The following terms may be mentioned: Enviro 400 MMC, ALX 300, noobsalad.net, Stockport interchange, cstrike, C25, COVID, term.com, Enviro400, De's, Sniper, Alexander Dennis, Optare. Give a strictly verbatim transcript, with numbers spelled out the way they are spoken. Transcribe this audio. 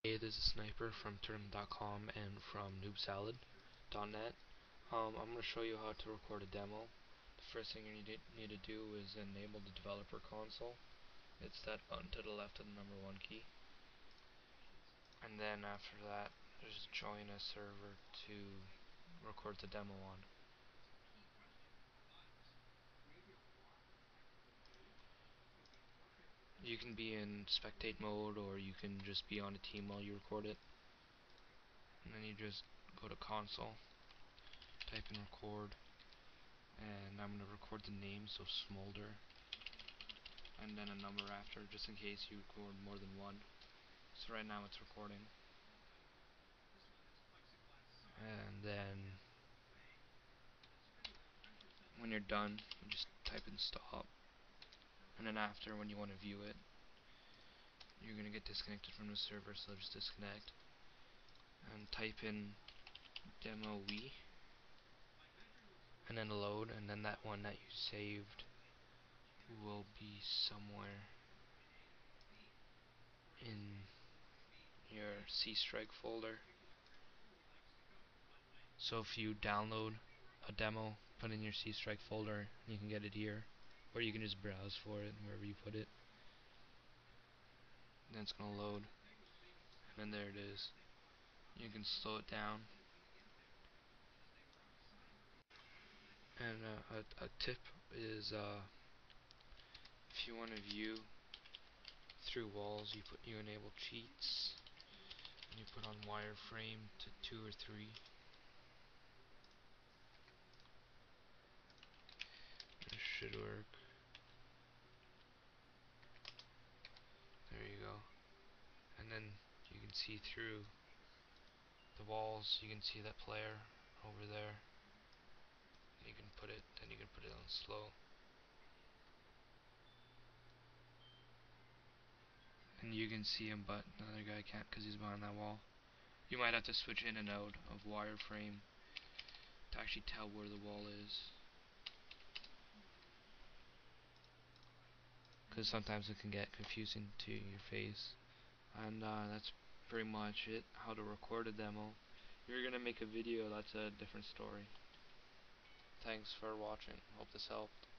Hey, this is Sniper from term dot com and from noob salad dot net. Um, I'm going to show you how to record a demo. The first thing you need to, need to do is enable the developer console. It's that button to the left of the number one key. And then after that, just join a server to record the demo on. You can be in spectate mode, or you can just be on a team while you record it. And then you just go to console, type in record, and I'm going to record the name, so Smolder, and then a number after, just in case you record more than one. So right now it's recording. And then when you're done, you just type in stop. And then after, when you want to view it, you're going to get disconnected from the server, so just disconnect. And type in demo Wii, and then load, and then that one that you saved will be somewhere in your cstrike folder. So if you download a demo, put it in your cstrike folder, and you can get it here. Or you can just browse for it wherever you put it. And then it's going to load. And then there it is. You can slow it down. And uh, a, a tip is uh, if you want to view through walls, you put you enable cheats. And you put on wireframe to two or three. This should work. There you go. And then you can see through the walls. You can see that player over there. And you can put it, then you can put it on slow. And you can see him, but another guy can't because he's behind that wall. You might have to switch in and out of wireframe to actually tell where the wall is, because sometimes it can get confusing to your face. And uh, that's pretty much it, how to record a demo. If you're gonna make a video, that's a different story. Thanks for watching, hope this helped.